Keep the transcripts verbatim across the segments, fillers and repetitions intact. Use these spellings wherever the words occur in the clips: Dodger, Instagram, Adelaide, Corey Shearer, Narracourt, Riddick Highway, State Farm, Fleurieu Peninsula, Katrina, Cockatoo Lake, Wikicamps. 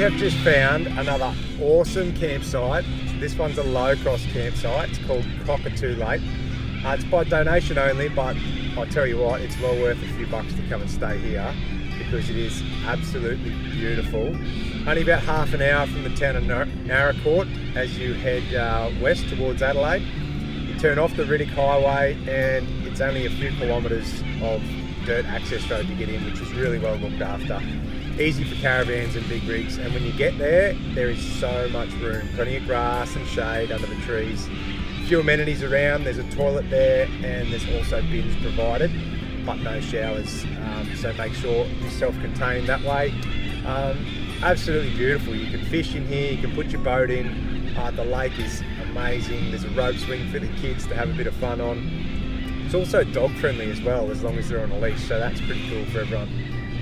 have just found another awesome campsite. This one's a low-cost campsite. It's called Cockatoo Lake. Uh, it's by donation only, but I tell you what, it's well worth a few bucks to come and stay here because it is absolutely beautiful. Only about half an hour from the town of Narracourt as you head uh, west towards Adelaide. You turn off the Riddick Highway and it's only a few kilometres of dirt access road to get in, which is really well looked after. Easy for caravans and big rigs, and when you get there, there is so much room. Plenty of grass and shade under the trees. A few amenities around, there's a toilet there, and there's also bins provided, but no showers, um, so make sure you're self-contained that way. Um, absolutely beautiful. You can fish in here, you can put your boat in. Uh, the lake is amazing. There's a rope swing for the kids to have a bit of fun on. It's also dog friendly as well, as long as they're on a leash, so that's pretty cool for everyone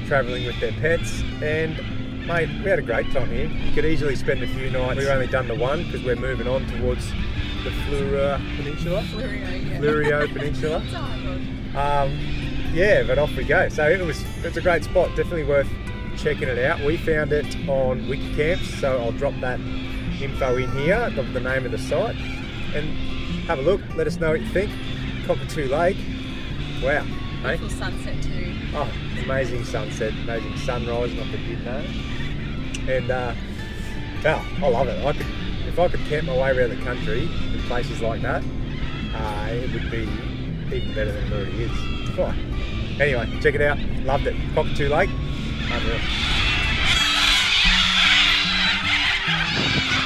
travelling with their pets. And mate, we had a great time here. You could easily spend a few nights. We've only done the one because we're moving on towards the Fleurieu Peninsula. Fleurieu, yeah. Fleurieu Peninsula. um, yeah, but off we go. So it was it's a great spot, definitely worth checking it out. We found it on Wikicamps, so I'll drop that info in here, the, the name of the site, and have a look. Let us know what you think. Cockatoo Lake. Wow. Beautiful sunset too. Oh, amazing sunset, amazing sunrise, not that you'd know. And uh, oh, I love it. I could, if I could camp my way around the country in places like that, uh, it would be even better than it already is. Oh. Anyway, check it out. Loved it. Cockatoo Lake. Unreal.